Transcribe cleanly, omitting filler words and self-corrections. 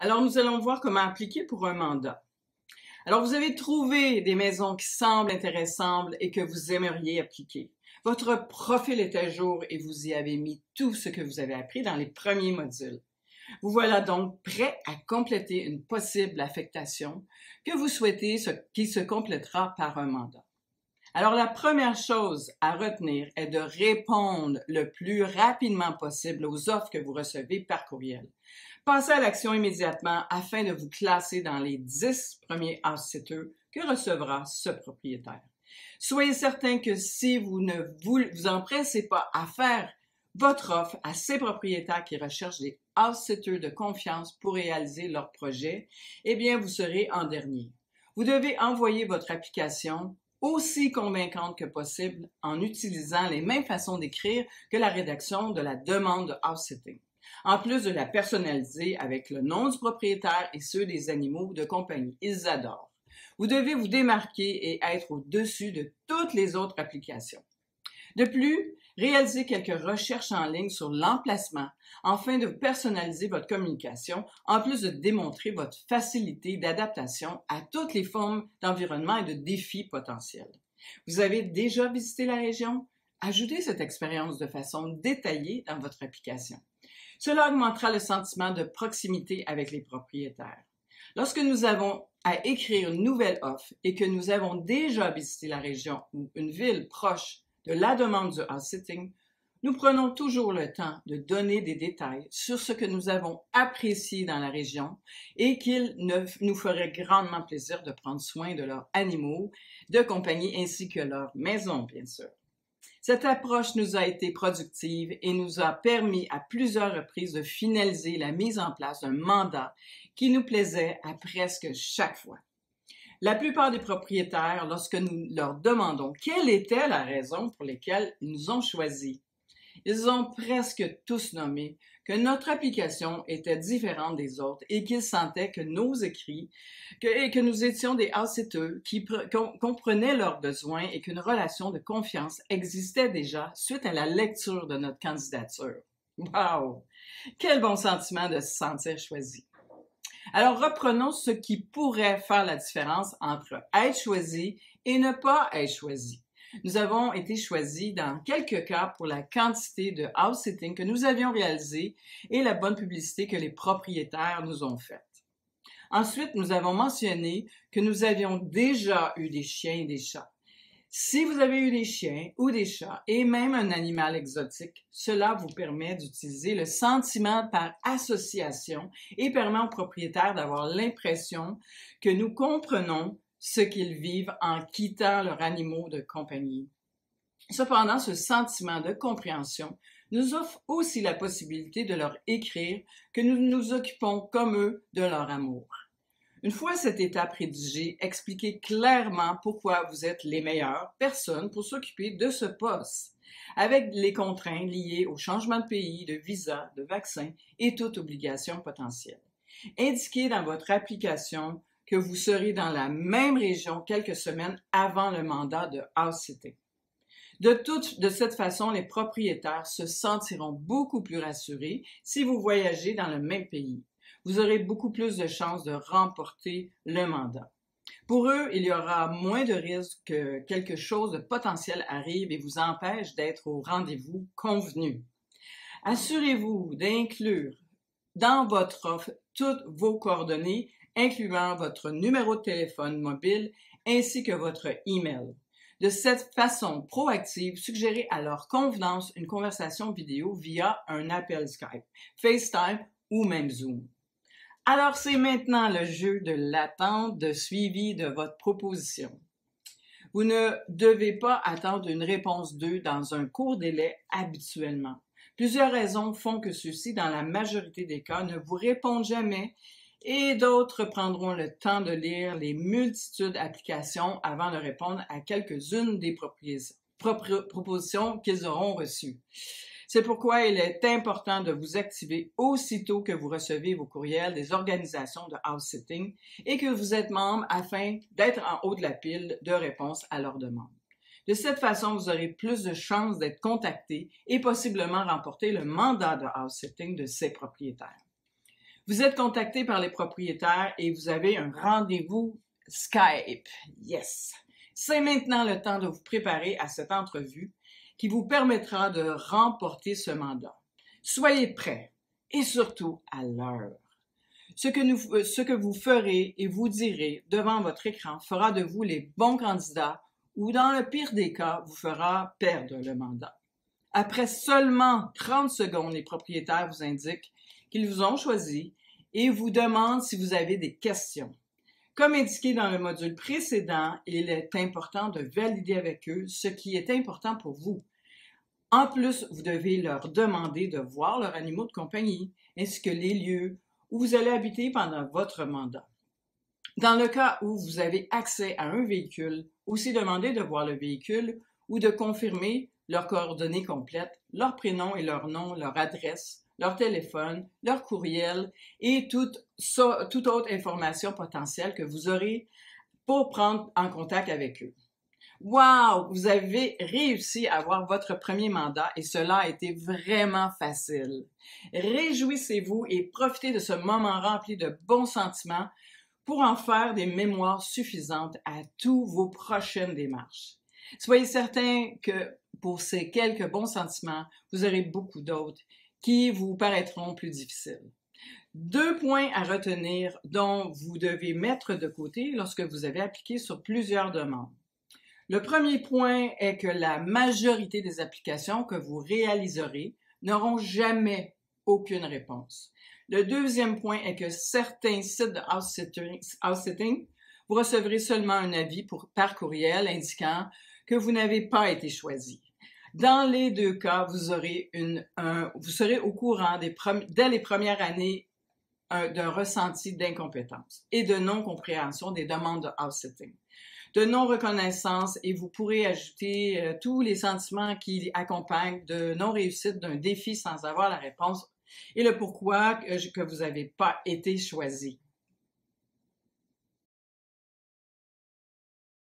Alors, nous allons voir comment appliquer pour un mandat. Alors, vous avez trouvé des maisons qui semblent intéressantes et que vous aimeriez appliquer. Votre profil est à jour et vous y avez mis tout ce que vous avez appris dans les premiers modules. Vous voilà donc prêt à compléter une possible affectation que vous souhaitez, qui se complétera par un mandat. Alors, la première chose à retenir est de répondre le plus rapidement possible aux offres que vous recevez par courriel. Passez à l'action immédiatement afin de vous classer dans les 10 premiers house-sitters que recevra ce propriétaire. Soyez certain que si vous ne vous empressez pas à faire votre offre à ces propriétaires qui recherchent des house-sitters de confiance pour réaliser leur projet, eh bien, vous serez en dernier. Vous devez envoyer votre application aussi convaincante que possible en utilisant les mêmes façons d'écrire que la rédaction de la demande de house-sitting, en plus de la personnaliser avec le nom du propriétaire et ceux des animaux de compagnie. Ils adorent. Vous devez vous démarquer et être au-dessus de toutes les autres applications. De plus, réalisez quelques recherches en ligne sur l'emplacement afin de personnaliser votre communication, en plus de démontrer votre facilité d'adaptation à toutes les formes d'environnement et de défis potentiels. Vous avez déjà visité la région? Ajoutez cette expérience de façon détaillée dans votre application. Cela augmentera le sentiment de proximité avec les propriétaires. Lorsque nous avons à écrire une nouvelle offre et que nous avons déjà visité la région ou une ville proche de la demande du house-sitting, nous prenons toujours le temps de donner des détails sur ce que nous avons apprécié dans la région et qu'il nous ferait grandement plaisir de prendre soin de leurs animaux de compagnie ainsi que leur maison, bien sûr. Cette approche nous a été productive et nous a permis à plusieurs reprises de finaliser la mise en place d'un mandat qui nous plaisait à presque chaque fois. La plupart des propriétaires, lorsque nous leur demandons quelle était la raison pour laquelle ils nous ont choisis, ils ont presque tous nommé que notre application était différente des autres et qu'ils sentaient que nos écrits et que nous étions des house-sitters qui comprenaient leurs besoins et qu'une relation de confiance existait déjà suite à la lecture de notre candidature. Wow! Quel bon sentiment de se sentir choisi! Alors, reprenons ce qui pourrait faire la différence entre être choisi et ne pas être choisi. Nous avons été choisis dans quelques cas pour la quantité de house-sitting que nous avions réalisé et la bonne publicité que les propriétaires nous ont faite. Ensuite, nous avons mentionné que nous avions déjà eu des chiens et des chats. Si vous avez eu des chiens ou des chats et même un animal exotique, cela vous permet d'utiliser le sentiment par association et permet aux propriétaires d'avoir l'impression que nous comprenons ce qu'ils vivent en quittant leurs animaux de compagnie. Cependant, ce sentiment de compréhension nous offre aussi la possibilité de leur écrire que nous nous occupons comme eux de leur amour. Une fois cette étape rédigée, expliquez clairement pourquoi vous êtes les meilleures personnes pour s'occuper de ce poste, avec les contraintes liées au changement de pays, de visa, de vaccin et toute obligation potentielle. Indiquez dans votre application que vous serez dans la même région quelques semaines avant le mandat de house-sitting. De cette façon, les propriétaires se sentiront beaucoup plus rassurés si vous voyagez dans le même pays. Vous aurez beaucoup plus de chances de remporter le mandat. Pour eux, il y aura moins de risques que quelque chose de potentiel arrive et vous empêche d'être au rendez-vous convenu. Assurez-vous d'inclure dans votre offre toutes vos coordonnées, incluant votre numéro de téléphone mobile ainsi que votre email. De cette façon proactive, suggérez à leur convenance une conversation vidéo via un appel Skype, FaceTime ou même Zoom. Alors, c'est maintenant le jeu de l'attente de suivi de votre proposition. Vous ne devez pas attendre une réponse d'eux dans un court délai habituellement. Plusieurs raisons font que ceux-ci, dans la majorité des cas, ne vous répondent jamais et d'autres prendront le temps de lire les multitudes d'applications avant de répondre à quelques-unes des propositions qu'ils auront reçues. C'est pourquoi il est important de vous activer aussitôt que vous recevez vos courriels des organisations de house-sitting et que vous êtes membre afin d'être en haut de la pile de réponses à leurs demandes. De cette façon, vous aurez plus de chances d'être contacté et possiblement remporter le mandat de house-sitting de ces propriétaires. Vous êtes contacté par les propriétaires et vous avez un rendez-vous Skype. Yes! C'est maintenant le temps de vous préparer à cette entrevue qui vous permettra de remporter ce mandat. Soyez prêts et surtout à l'heure. Ce que vous ferez et vous direz devant votre écran fera de vous les bons candidats ou dans le pire des cas, vous fera perdre le mandat. Après seulement 30 secondes, les propriétaires vous indiquent qu'ils vous ont choisi et vous demandent si vous avez des questions. Comme indiqué dans le module précédent, il est important de valider avec eux ce qui est important pour vous. En plus, vous devez leur demander de voir leurs animaux de compagnie ainsi que les lieux où vous allez habiter pendant votre mandat. Dans le cas où vous avez accès à un véhicule, aussi demandez de voir le véhicule ou de confirmer leurs coordonnées complètes, leur prénom et leur nom, leur adresse, leur téléphone, leur courriel et toute autre information potentielle que vous aurez pour prendre en contact avec eux. Wow! Vous avez réussi à avoir votre premier mandat et cela a été vraiment facile. Réjouissez-vous et profitez de ce moment rempli de bons sentiments pour en faire des mémoires suffisantes à toutes vos prochaines démarches. Soyez certain que pour ces quelques bons sentiments, vous aurez beaucoup d'autres qui vous paraîtront plus difficiles. 2 points à retenir dont vous devez mettre de côté lorsque vous avez appliqué sur plusieurs demandes. Le premier point est que la majorité des applications que vous réaliserez n'auront jamais aucune réponse. Le deuxième point est que certains sites de house-sitting, vous recevrez seulement un avis par courriel indiquant que vous n'avez pas été choisi. Dans les deux cas, vous aurez vous serez au courant dès les premières années d'un ressenti d'incompétence et de non-compréhension des demandes de house-sitting, de non-reconnaissance et vous pourrez ajouter tous les sentiments qui accompagnent de non-réussite d'un défi sans avoir la réponse et le pourquoi que vous n'avez pas été choisi.